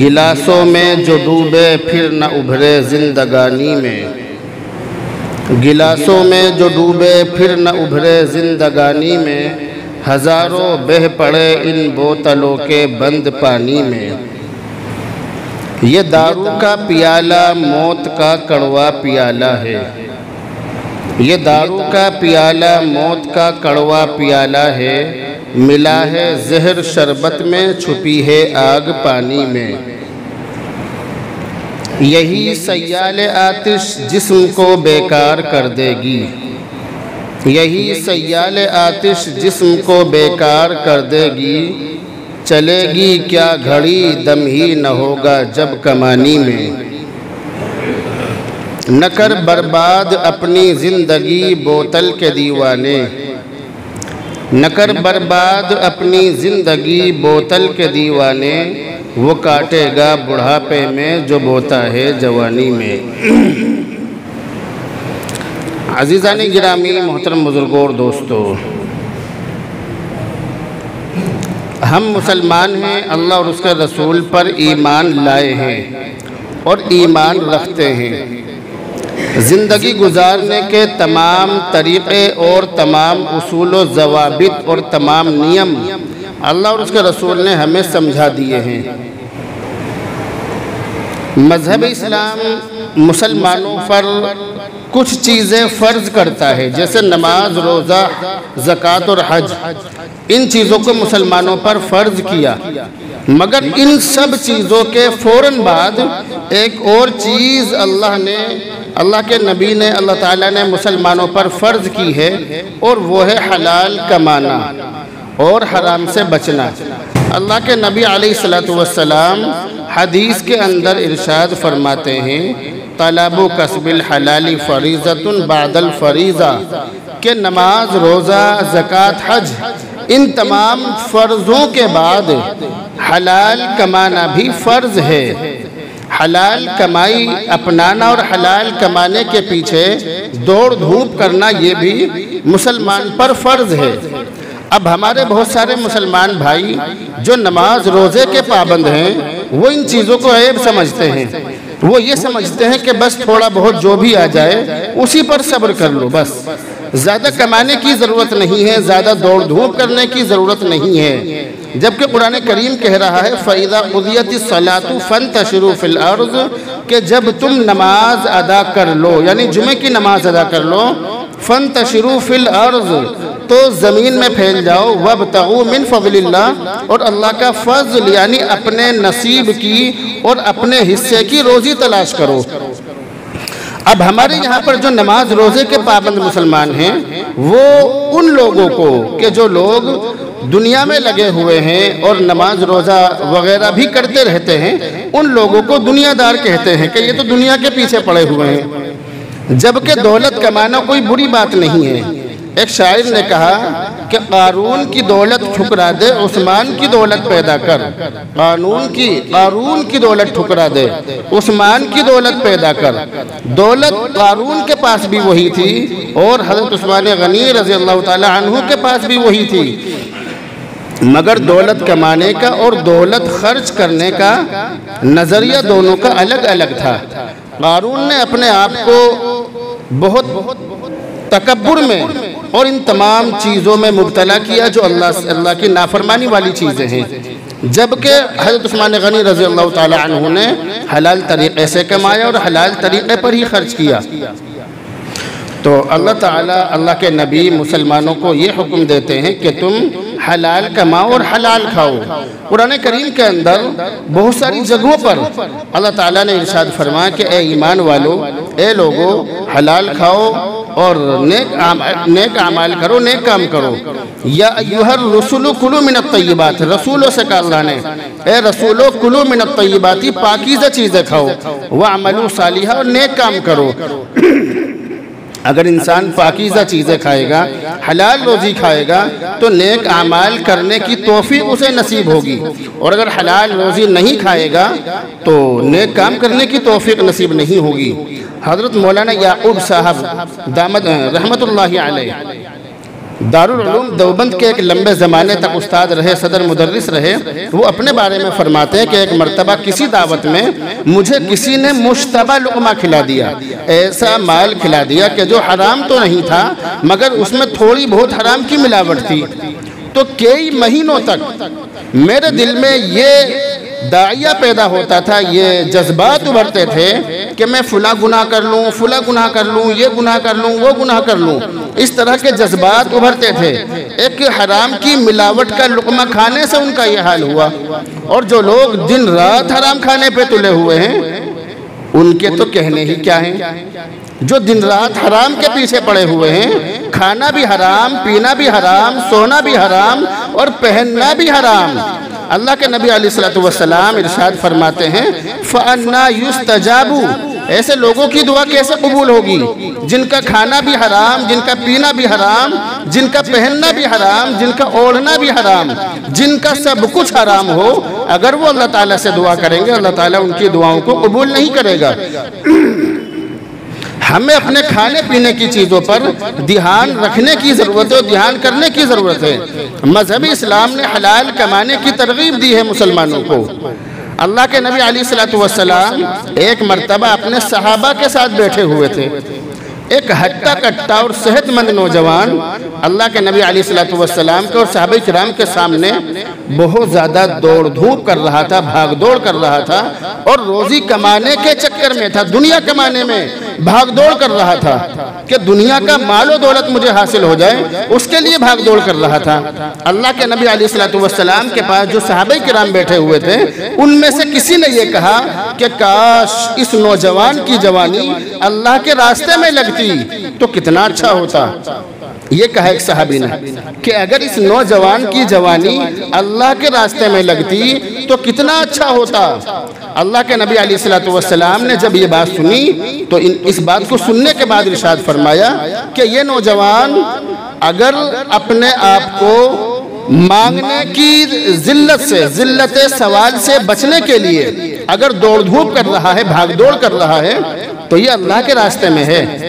गिलासों में जो डूबे फिर न उभरे जिंदगानी में, गिलासों में जो डूबे फिर न उभरे जिंदगानी में, हज़ारों बह पड़े इन बोतलों के बंद पानी में। ये दारू का प्याला मौत का कड़वा प्याला है, ये दारू का प्याला मौत का कड़वा प्याला है, मिला है जहर शरबत में, छुपी है आग पानी में। यही सैयाल आतिश जिस्म को बेकार कर देगी, यही सैयाल आतिश जिस्म को बेकार कर देगी, चलेगी क्या घड़ी दम ही न होगा जब कमानी में। न कर बर्बाद अपनी ज़िंदगी बोतल के दीवाने, न कर बर्बाद अपनी ज़िंदगी बोतल के दीवाने, वो काटेगा बुढ़ापे में जो बोता है जवानी में। अज़ीज़ान गिरामी, मोहतरम बुज़ुर्गों और दोस्तों, हम मुसलमान हैं, अल्लाह और उसके रसूल पर ईमान लाए हैं और ईमान रखते हैं। ज़िंदगी गुजारने के तमाम तरीक़े और तमाम उसूल व ज़वाबित और तमाम नियम अल्लाह और उसके रसूल ने हमें समझा दिए हैं। मज़हब इस्लाम मुसलमानों पर कुछ चीज़ें फ़र्ज करता है, जैसे नमाज, रोज़ा, ज़कात और हज। इन चीज़ों को मुसलमानों पर फ़र्ज किया, मगर इन सब चीज़ों के फ़ौरन बाद एक और चीज़ अल्लाह के नबी ने, अल्लाह ताला ने मुसलमानों पर फ़र्ज की है, और वो है हलाल कमाना और हराम से बचना। अल्लाह के नबी अलैहिस्सलातु वस्सलाम हदीस के अंदर इरशाद फरमाते हैं, तलाबु कसबिल हलाली फरीज़तुन बादल फरीज़ा, के नमाज, रोज़ा, ज़कात, हज, इन तमाम फ़र्ज़ों के बाद हलाल कमाना भी फ़र्ज़ है। हलाल कमाई अपनाना और हलाल कमाने के पीछे दौड़ धूप करना ये भी मुसलमान पर फ़र्ज़ है। अब हमारे बहुत सारे मुसलमान भाई जो नमाज, रोज़े के पाबंद हैं, वो इन चीज़ों को ऐब समझते हैं। वो ये समझते हैं कि बस थोड़ा बहुत जो भी आ जाए उसी पर सब्र कर लो, बस ज़्यादा कमाने की ज़रूरत नहीं है, ज़्यादा दौड़ धूप करने की ज़रूरत नहीं है। जबकि कुरान करीम कह रहा है, फ़ैज़ा क़ुदियतिस सलातु फ़न्तशिरू फ़िल अर्ज़, के जब तुम नमाज अदा कर लो, यानी जुमे की नमाज अदा कर लो, फ़न्तशिरू फ़िल अर्ज़, तो ज़मीन में फैल जाओ, वब्तगू मिन फ़ज़लिल्लाह, और अल्लाह का फ़ज़ल यानी अपने नसीब की और अपने हिस्से की रोज़ी तलाश करो। अब हमारे यहाँ पर जो नमाज, रोज़े के पाबंद मुसलमान हैं, वो उन लोगों को कि जो लोग दुनिया में लगे हुए हैं और नमाज, रोज़ा वगैरह भी करते रहते हैं, उन लोगों को दुनियादार कहते हैं कि ये तो दुनिया के पीछे पड़े हुए हैं। जबकि दौलत कमाना कोई बुरी बात नहीं है। एक शायर ने कहा कि क़ारून की दौलत ठुकरा दे, उस्मान की दौलत पैदा कर, क़ारून की दौलत ठुकरा दे, उस्मान की दौलत पैदा कर। दौलत क़ारून के पास भी वही थी और हज़रत उस्मान गनी रज़ी अल्लाह ताला अन्हु के पास भी वही थी, मगर दौलत कमाने का और दौलत खर्च करने का नज़रिया दोनों का अलग अलग था। क़ारून ने अपने आप को बहुत तकब्बुर में और इन तमाम चीज़ों में मुब्तला किया जो अल्लाह की नाफरमानी वाली चीज़ें हैं, जबकि हज़रत उस्मान गनी रज़ी अल्लाह ताला अन्हु ने हलाल तरीक़े से कमाया और हलाल तरीक़े पर ही ख़र्च किया। तो अल्लाह ताला, अल्लाह के नबी मुसलमानों को ये हुक्म देते हैं कि तुम हलाल कमाओ और हलाल खाओ। कुरान करीम के अंदर बहुत सारी जगहों पर अल्लाह ताला ने इरशाद फरमाया कि ए ईमान वालो, ए लोगो, हलाल खाओ और नेक आमाल करो, नेक काम करो। या अय्युहर रसूलु कुलू मिनत तय्यिबात, रसूलों से कहा अल्लाह ने, ए रसूलो कुलू मिनत तय्यिबाती, पाकीज़ा चीज़ें खाओ, व अमलू सालिहा, और नेक काम करो। अगर इंसान पाकीज़ा चीज़ें खाएगा, हलाल रोज़ी खाएगा, तो नेक आमाल करने की तौफ़ीक़ उसे नसीब होगी, और अगर हलाल रोज़ी नहीं खाएगा तो नेक काम करने की तौफ़ीक़ नसीब नहीं होगी। हज़रत मौलाना याक़ूब साहब दामद रहमतुल्लाहि अलैह दारुल उलूम देवबंद के एक लंबे ज़माने तक उस्ताद रहे, सदर मुदर्रिस रहे। वो अपने बारे में फरमाते हैं कि एक मर्तबा किसी दावत में मुझे किसी ने मुश्तबा लुकमा खिला दिया, ऐसा माल खिला दिया कि जो हराम तो नहीं था मगर उसमें थोड़ी बहुत हराम की मिलावट थी। तो कई महीनों तक मेरे दिल में ये दाइया पैदा होता था, ये जज्बात उभरते थे कि मैं फ़ुला गुनाह कर लूँ, फ़ुला गुनाह कर लूँ, ये गुनाह कर लूँ, वो गुनाह कर लूँ। इस तरह के जज्बात उभरते थे। एक हराम की मिलावट का लुकमा खाने से उनका ये हाल हुआ। और जो लोग दिन रात हराम खाने पे तुले हुए हैं उनके तो कहने ही क्या हैं। जो दिन रात हराम के पीछे पड़े हुए हैं, खाना भी हराम, पीना भी हराम, सोना भी हराम और पहनना भी हराम। अल्लाह के नबी अलैहिस्सलातु वस्सलाम इरशाद फरमाते हैं, फ़अन्ना युस्तजाबू, ऐसे लोगों की दुआ कैसे कबूल होगी जिनका खाना भी हराम, जिनका पीना भी हराम, जिनका पहनना भी हराम, जिनका ओढ़ना भी हराम, जिनका सब कुछ हराम हो। अगर वो अल्लाह ताला से दुआ करेंगे अल्लाह ताला उनकी दुआओं को कबूल नहीं करेगा। हमें अपने खाने पीने की चीज़ों पर ध्यान रखने की ज़रूरत है और ध्यान करने की ज़रूरत है। मजहबी इस्लाम ने हलाल कमाने की तरगीब दी है मुसलमानों को। अल्लाह के नबी अलैहिस्सलातु वस्सलाम एक मर्तबा अपने सहाबा के साथ बैठे हुए थे। एक हट्टा कट्टा और सेहतमंद नौजवान अल्लाह के नबी अलैहिस्सलातु वस्सलाम के और सहाबा किराम के सामने बहुत ज़्यादा दौड़ धूप कर रहा था, भाग दौड़ कर रहा था और रोज़ी कमाने के चक्कर में था, दुनिया कमाने में भाग दौड़ कर रहा था कि दुनिया का मालो दौलत मुझे हासिल हो जाए, उसके लिए भाग दौड़ कर रहा था। अल्लाह के नबी अलैहिस्सलातु वस्सलाम के पास जो सहाबा किराम बैठे हुए थे उनमें से किसी ने यह कहा कि काश इस नौजवान की जवानी अल्लाह के रास्ते में लगती तो कितना अच्छा होता। ये कहा एक सहाबी ने कि अगर इस नौजवान की जवानी अल्लाह के रास्ते में लगती तो कितना अच्छा होता। अल्लाह के नबी अलैहिस्सलातु वस्सलाम ने जब ये बात सुनी तो इस बात को सुनने के बाद इरशाद फरमाया कि ये नौजवान अगर अपने आप को मांगने की जिल्लत से, जिल्लत सवाल से बचने के लिए अगर दौड़ धूप कर रहा है, भाग दौड़ कर रहा है, तो ये अल्लाह के रास्ते में है।